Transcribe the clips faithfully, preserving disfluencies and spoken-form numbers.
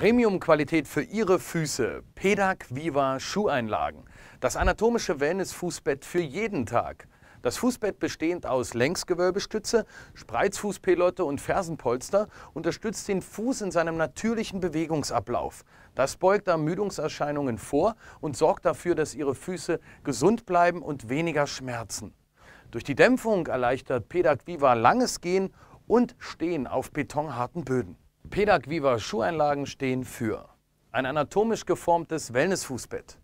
Premium-Qualität für Ihre Füße, Pedag Viva Schuheinlagen. Das anatomische Wellness-Fußbett für jeden Tag. Das Fußbett, bestehend aus Längsgewölbestütze, Spreizfußpelotte und Fersenpolster, unterstützt den Fuß in seinem natürlichen Bewegungsablauf. Das beugt Ermüdungserscheinungen vor und sorgt dafür, dass Ihre Füße gesund bleiben und weniger schmerzen. Durch die Dämpfung erleichtert Pedag Viva langes Gehen und Stehen auf betonharten Böden. Pedag Viva Schuheinlagen stehen für ein anatomisch geformtes Wellnessfußbett,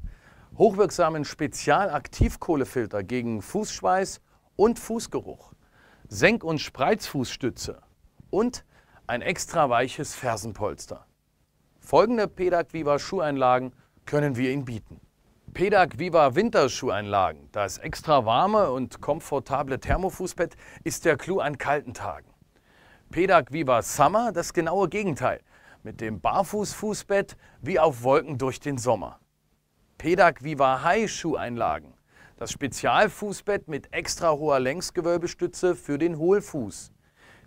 hochwirksamen Spezialaktivkohlefilter gegen Fußschweiß und Fußgeruch, Senk- und Spreizfußstütze und ein extra weiches Fersenpolster. Folgende Pedag Viva Schuheinlagen können wir Ihnen bieten. Pedag Viva Winterschuheinlagen. Das extra warme und komfortable Thermofußbett ist der Clou an kalten Tagen. Pedag Viva Summer, das genaue Gegenteil. Mit dem Barfußfußbett wie auf Wolken durch den Sommer. Pedag Viva High Schuheinlagen. Das Spezialfußbett mit extra hoher Längsgewölbestütze für den Hohlfuß.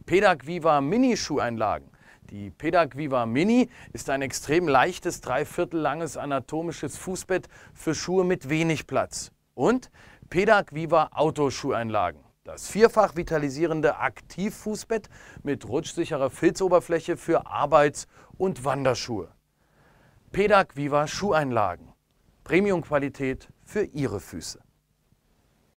Pedag Viva Mini Schuheinlagen. Die Pedag Viva Mini ist ein extrem leichtes, dreiviertel langes anatomisches Fußbett für Schuhe mit wenig Platz. Und Pedag Viva Autoschuheinlagen. Das vierfach vitalisierende Aktivfußbett mit rutschsicherer Filzoberfläche für Arbeits- und Wanderschuhe. Pedag Viva Schuheinlagen. Premium-Qualität für Ihre Füße.